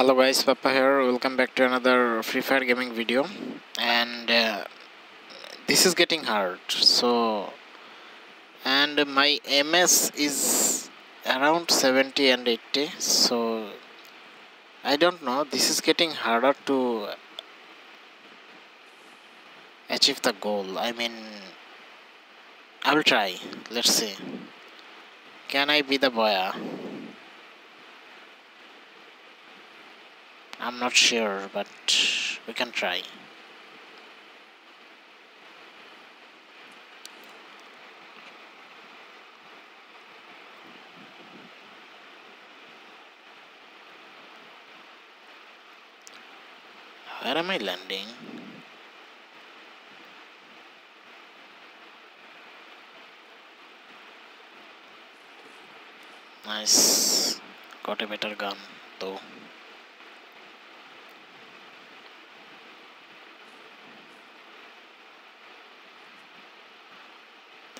Hello guys, Papa here. Welcome back to another Free Fire gaming video. And this is getting hard. So, and my MS is around 70 and 80. So, I don't know. This is getting harder to achieve the goal. I mean, I will try. Let's see. Can I be the boya? I'm not sure, but we can try. Where am I landing? Nice. Got a better gun, though.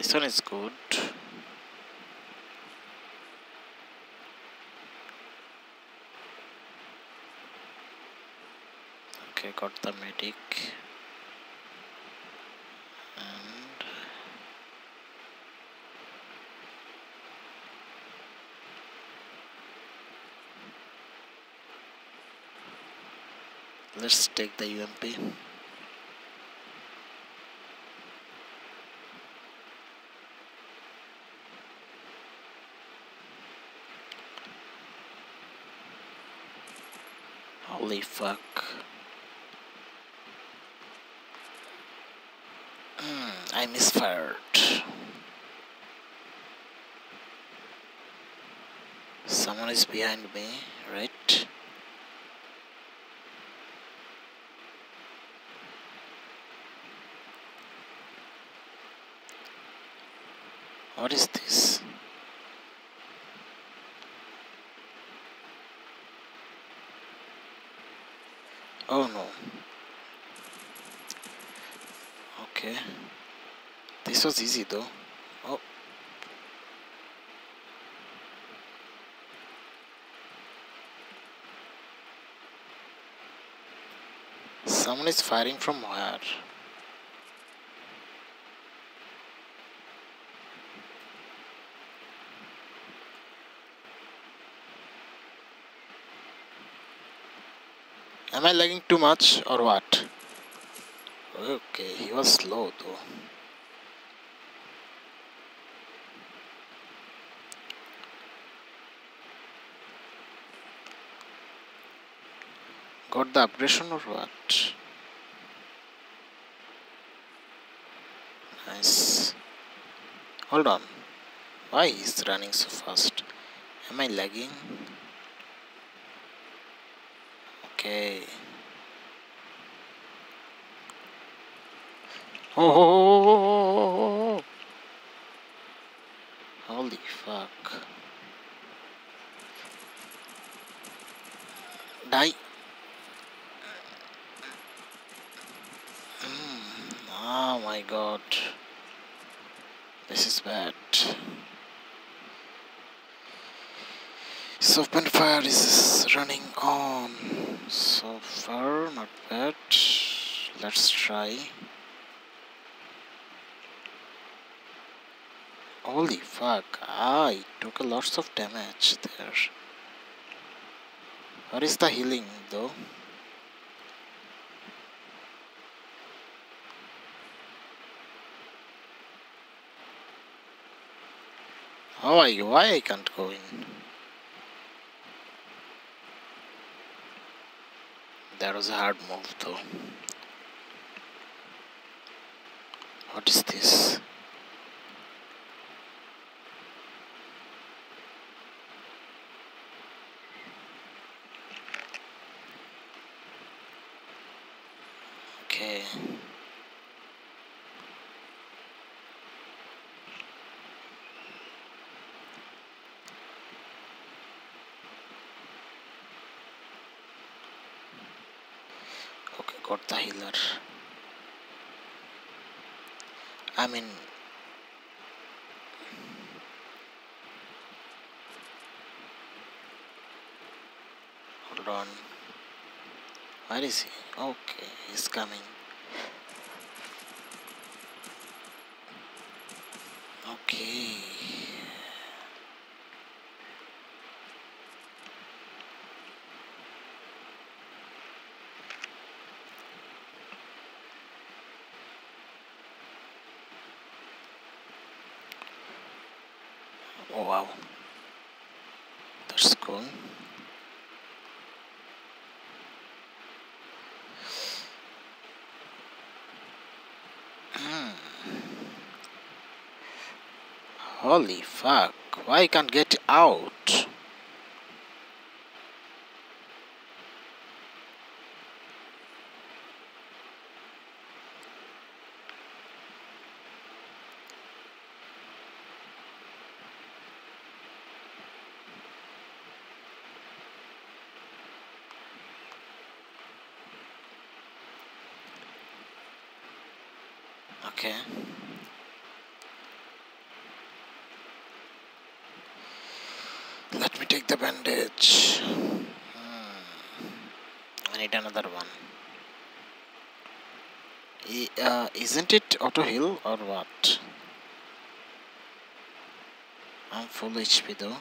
This one is good. Okay, got the medic. And let's take the UMP. Holy fuck. I misfired. Someone is behind me, right? What is this? Oh no. Okay. This was easy though. Oh. Someone is firing from where? Am I lagging too much or what? Okay, he was slow though. Got the upgradation or what? Nice. Hold on. Why is running so fast? Am I lagging? Okay. Oh, holy fuck. Die. Oh my god. This is bad. Open fire is running on. So far, not bad. Let's try. Holy fuck, I took a lot of damage there. Where is the healing though? Oh, why I can't go in? That was a hard move though. What is this? Okay. Got the healer. I mean, hold on. Where is he? Okay, he's coming. Okay. Oh wow, that's cool. Holy fuck, why can't get out? Okay. Let me take the bandage. I need another one. Isn't it Auto Hill or what? I'm full HP though.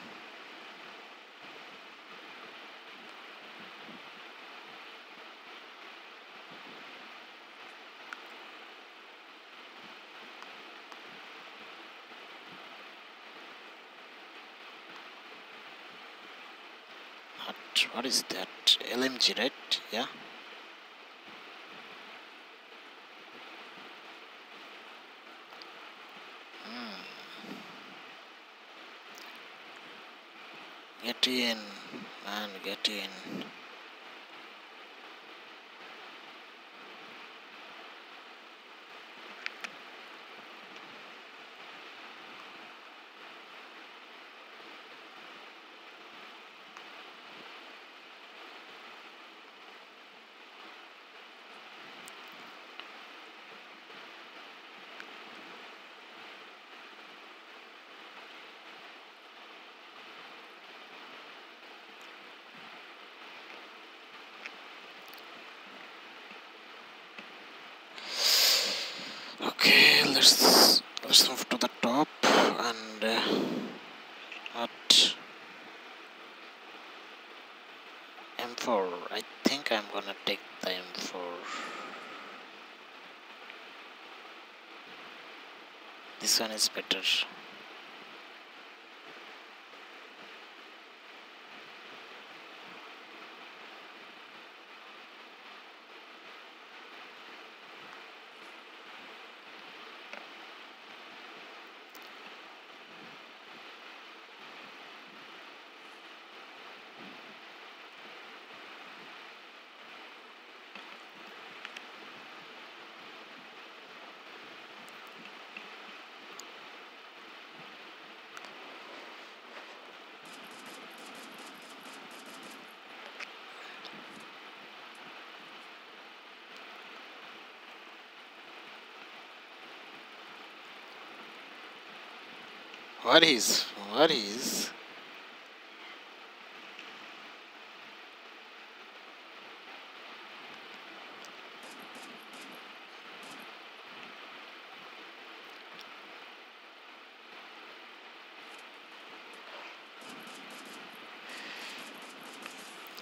What is that? LMG, right? Yeah. Get in, man, get in. Okay, let's move to the top and at M4. I think I'm gonna take the M4. This one is better. What is?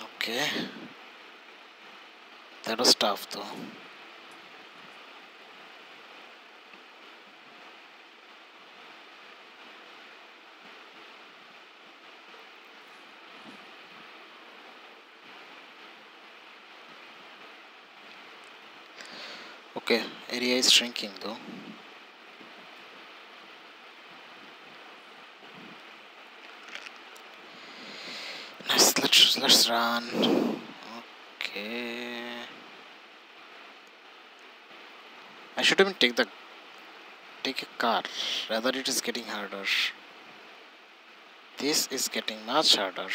Okay. That was tough though. Okay, area is shrinking though. Nice, let's run. Okay. I should even take a car. Rather, it is getting harder. This is getting much harder.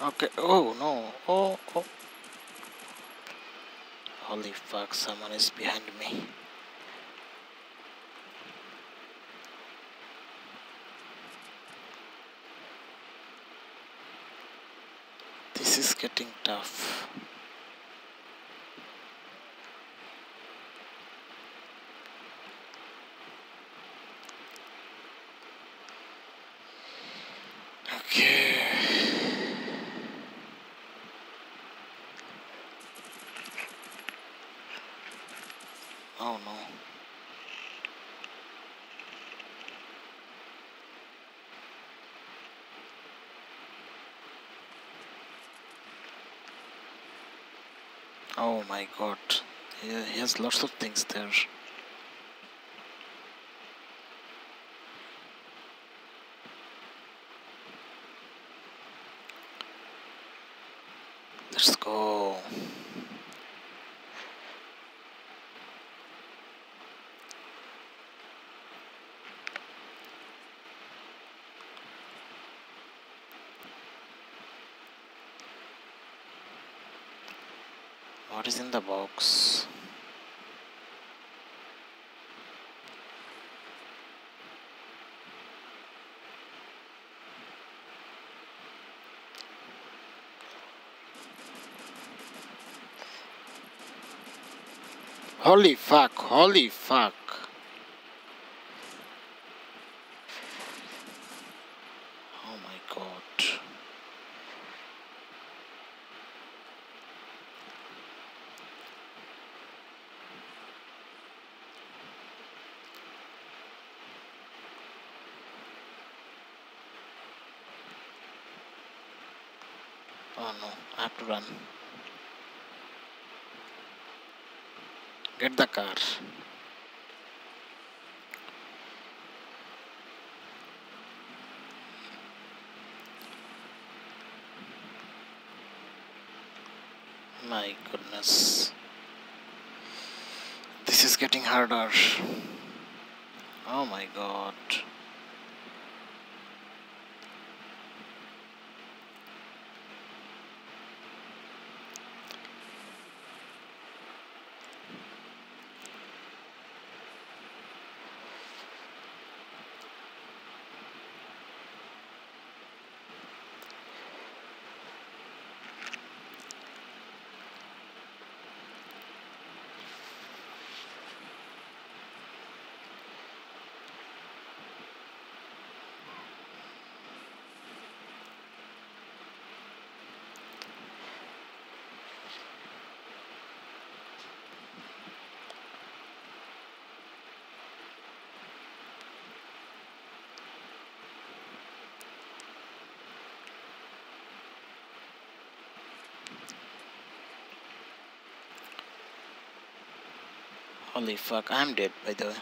Okay. Oh no. Oh, oh. Holy fuck, someone is behind me. This is getting tough. Oh no. Oh my god. He has lots of things there. Let's go. What is in the box? Holy fuck, holy fuck. Oh my god. Oh no, I have to run. Get the car. My goodness. This is getting harder. Oh my god. Holy fuck, I'm dead by the way.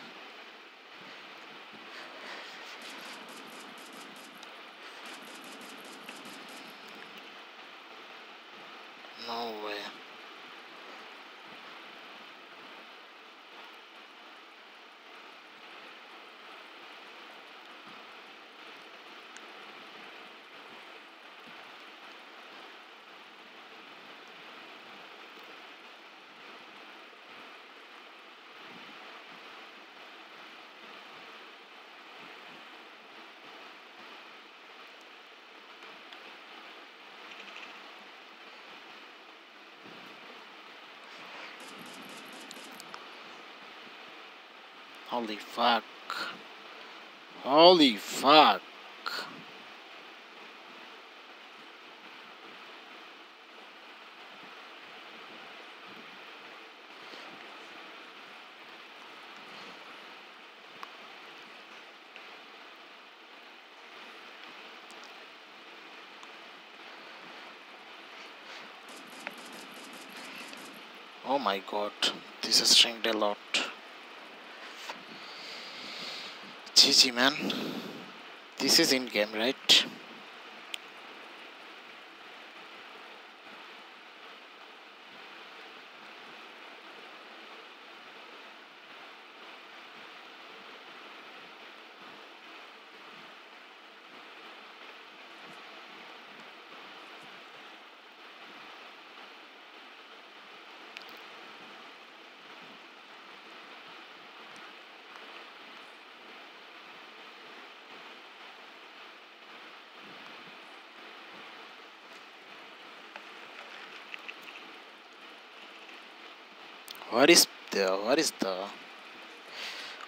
No way. Holy fuck. Holy fuck. Oh my god, this has shrinked a lot. GG man, this is in game, right? What is the?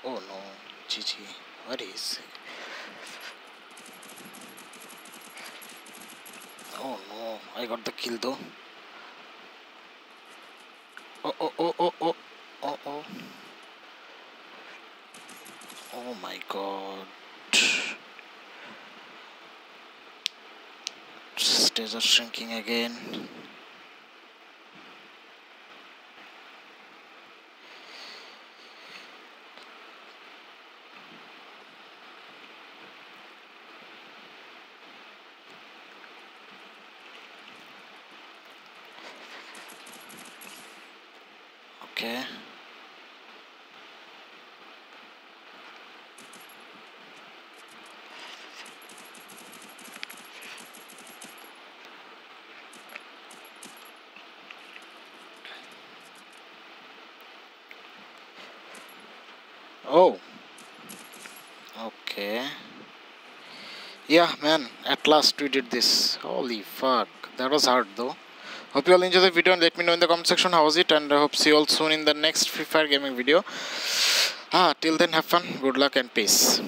Oh no, GG. What is? Oh no, I got the kill though. Oh. Oh my god. Stages are shrinking again. Okay. Oh. Okay. Yeah, man. At last we did this. Holy fuck. That was hard though. Hope you all enjoyed the video and let me know in the comment section how was it, and I hope see you all soon in the next Free Fire gaming video. Till then, have fun, good luck and peace.